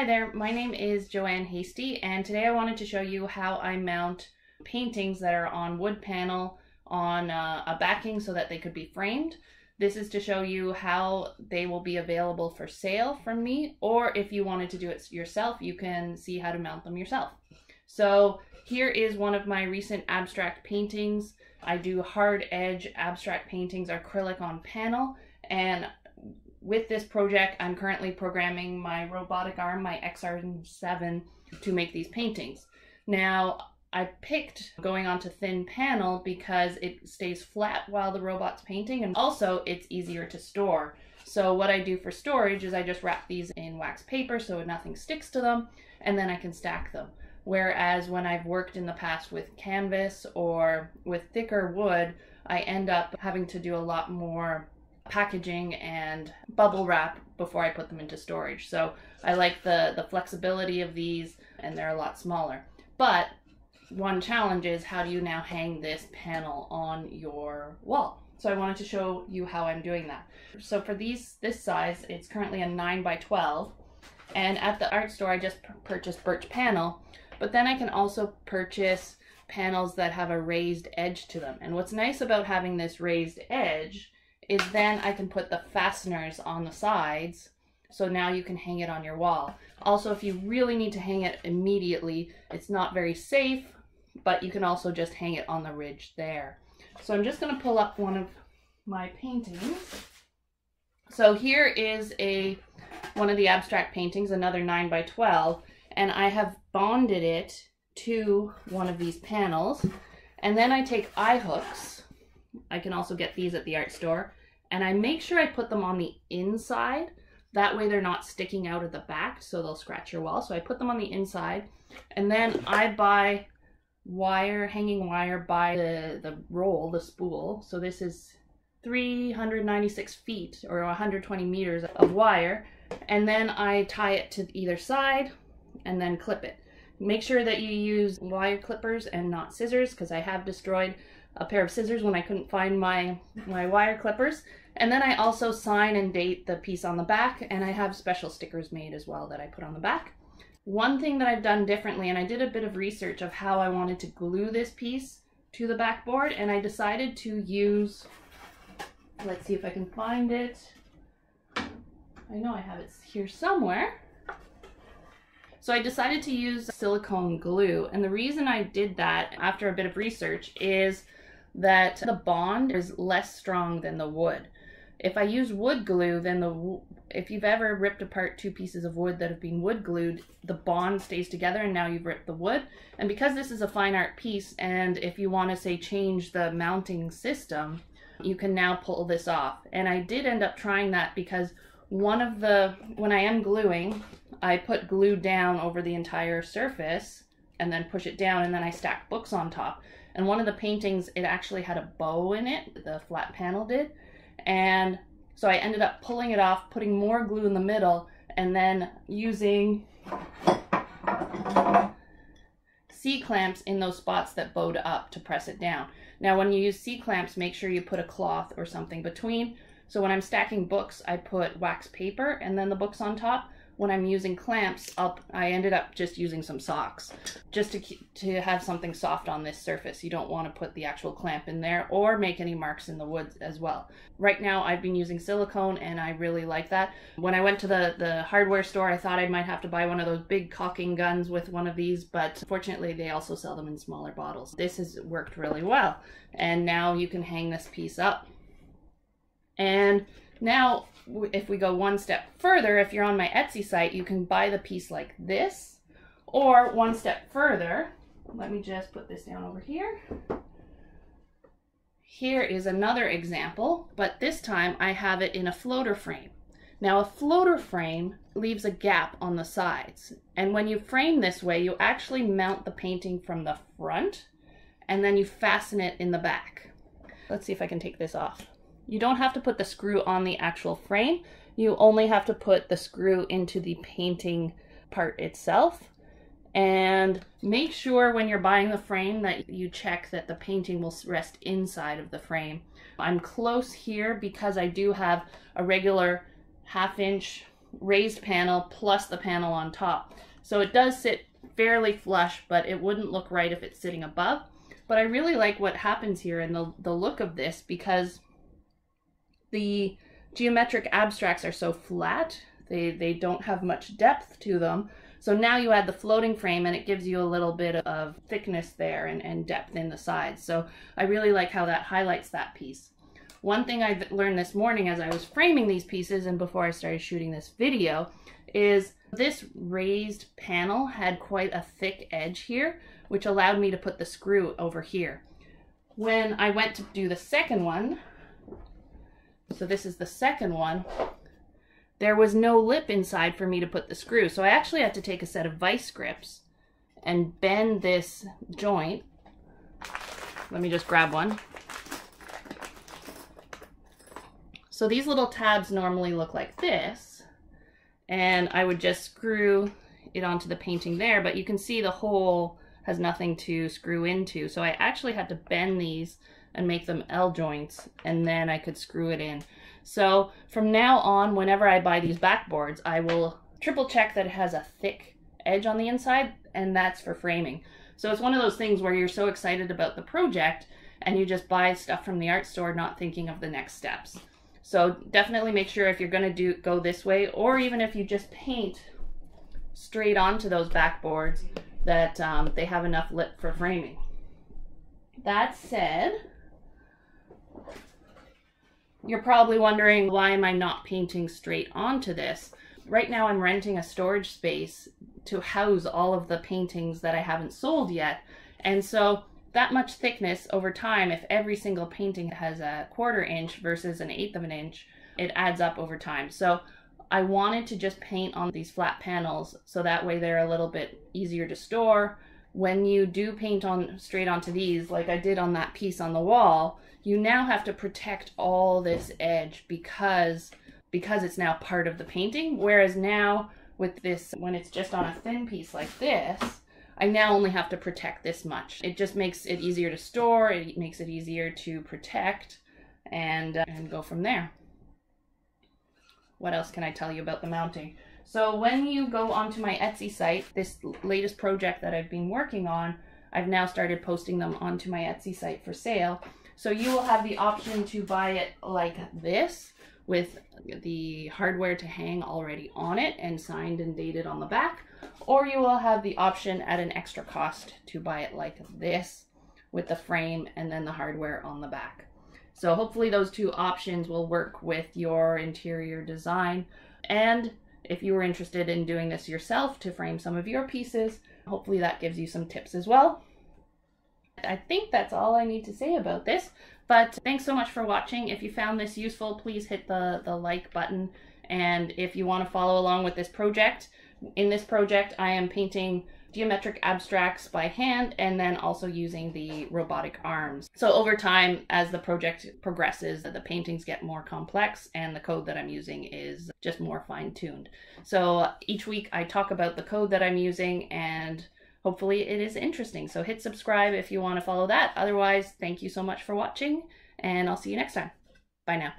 Hi there, my name is Joanne Hastie, and today I wanted to show you how I mount paintings that are on wood panel on a backing so that they could be framed. This is to show you how they will be available for sale from me, or if you wanted to do it yourself, you can see how to mount them yourself. So here is one of my recent abstract paintings. I do hard edge abstract paintings, acrylic on panel, and with this project, I'm currently programming my robotic arm, my XR7, to make these paintings. Now, I picked going onto thin panel because it stays flat while the robot's painting, and also it's easier to store. So what I do for storage is I just wrap these in wax paper so nothing sticks to them, and then I can stack them. Whereas when I've worked in the past with canvas or with thicker wood, I end up having to do a lot more packaging and bubble wrap before I put them into storage. So I like the flexibility of these, and they're a lot smaller. But one challenge is, how do you now hang this panel on your wall? So I wanted to show you how I'm doing that. So for this size, it's currently a 9 by 12, and at the art store I just purchased birch panel, but then I can also purchase panels that have a raised edge to them. And what's nice about having this raised edge is then I can put the fasteners on the sides, so now you can hang it on your wall. Also, if you really need to hang it immediately, it's not very safe, but you can also just hang it on the ridge there. So I'm just gonna pull up one of my paintings. So here is one of the abstract paintings, another 9 by 12, and I have bonded it to one of these panels. And then I take eye hooks, I can also get these at the art store, and I make sure I put them on the inside. That way they're not sticking out at the back, so they'll scratch your wall. So I put them on the inside, and then I buy wire, hanging wire by the roll, the spool. So this is 396 feet or 120 meters of wire, and then I tie it to either side and then clip it. Make sure that you use wire clippers and not scissors, because I have destroyed a pair of scissors when I couldn't find my wire clippers. And then I also sign and date the piece on the back, and I have special stickers made as well that I put on the back. One thing that I've done differently, and I did a bit of research of how I wanted to glue this piece to the backboard, and I decided to use, let's see if I can find it. I know I have it here somewhere. So I decided to use silicone glue, and the reason I did that after a bit of research is that the bond is less strong than the wood. If I use wood glue, then if you've ever ripped apart two pieces of wood that have been wood glued, the bond stays together and now you've ripped the wood. And because this is a fine art piece, and if you want to, say, change the mounting system, you can now pull this off. And I did end up trying that because when I am gluing, I put glue down over the entire surface and then push it down, and then I stack books on top. And one of the paintings, it actually had a bow in it, the flat panel did. And so I ended up pulling it off, putting more glue in the middle, and then using C-clamps in those spots that bowed up to press it down. Now, when you use C-clamps, make sure you put a cloth or something between. So when I'm stacking books, I put wax paper and then the books on top. When I'm using clamps, I ended up just using some socks just to have something soft on this surface. You don't want to put the actual clamp in there or make any marks in the wood as well. Right now I've been using silicone, and I really like that. When I went to the hardware store, I thought I might have to buy one of those big caulking guns with one of these, but fortunately they also sell them in smaller bottles. This has worked really well, and now you can hang this piece up. And now, if we go one step further, if you're on my Etsy site, you can buy the piece like this, or one step further, let me just put this down over here. Here is another example, but this time I have it in a floater frame. Now, a floater frame leaves a gap on the sides, and when you frame this way, you actually mount the painting from the front, and then you fasten it in the back. Let's see if I can take this off. You don't have to put the screw on the actual frame. You only have to put the screw into the painting part itself. And make sure when you're buying the frame that you check that the painting will rest inside of the frame. I'm close here because I do have a regular half-inch raised panel plus the panel on top. So it does sit fairly flush, but it wouldn't look right if it's sitting above. But I really like what happens here and the look of this, because the geometric abstracts are so flat, they don't have much depth to them. So now you add the floating frame and it gives you a little bit of thickness there and depth in the sides. So I really like how that highlights that piece. One thing I learned this morning as I was framing these pieces and before I started shooting this video is this raised panel had quite a thick edge here, which allowed me to put the screw over here. When I went to do the second one, so this is the second one, there was no lip inside for me to put the screw. So I actually had to take a set of vice grips and bend this joint. Let me just grab one. So these little tabs normally look like this, and I would just screw it onto the painting there, but you can see the hole has nothing to screw into. So I actually had to bend these and make them L joints, and then I could screw it in. So from now on, whenever I buy these backboards, I will triple check that it has a thick edge on the inside, and that's for framing. So it's one of those things where you're so excited about the project and you just buy stuff from the art store not thinking of the next steps. So definitely make sure if you're gonna go this way, or even if you just paint straight onto those backboards, that they have enough lip for framing. That said, you're probably wondering, why am I not painting straight onto this? Right now I'm renting a storage space to house all of the paintings that I haven't sold yet. And so that much thickness over time, if every single painting has a 1/4 inch versus an 1/8 inch, it adds up over time. So I wanted to just paint on these flat panels so that way they're a little bit easier to store. When you do paint on straight onto these, like I did on that piece on the wall, you now have to protect all this edge because it's now part of the painting. Whereas now with this, when it's just on a thin piece like this, I now only have to protect this much. It just makes it easier to store, it makes it easier to protect, and go from there. What else can I tell you about the mounting? So when you go onto my Etsy site, this latest project that I've been working on, I've now started posting them onto my Etsy site for sale. So you will have the option to buy it like this, with the hardware to hang already on it and signed and dated on the back, or you will have the option at an extra cost to buy it like this with the frame and then the hardware on the back. So hopefully those two options will work with your interior design. And if you were interested in doing this yourself to frame some of your pieces, hopefully that gives you some tips as well. I think that's all I need to say about this, but thanks so much for watching. If you found this useful, please hit the like button. And if you want to follow along with this project, in this project, I am painting geometric abstracts by hand and then also using the robotic arms. So over time, as the project progresses, the paintings get more complex and the code that I'm using is just more fine-tuned. So each week I talk about the code that I'm using, and hopefully it is interesting. So hit subscribe if you want to follow that. Otherwise, thank you so much for watching, and I'll see you next time. Bye now.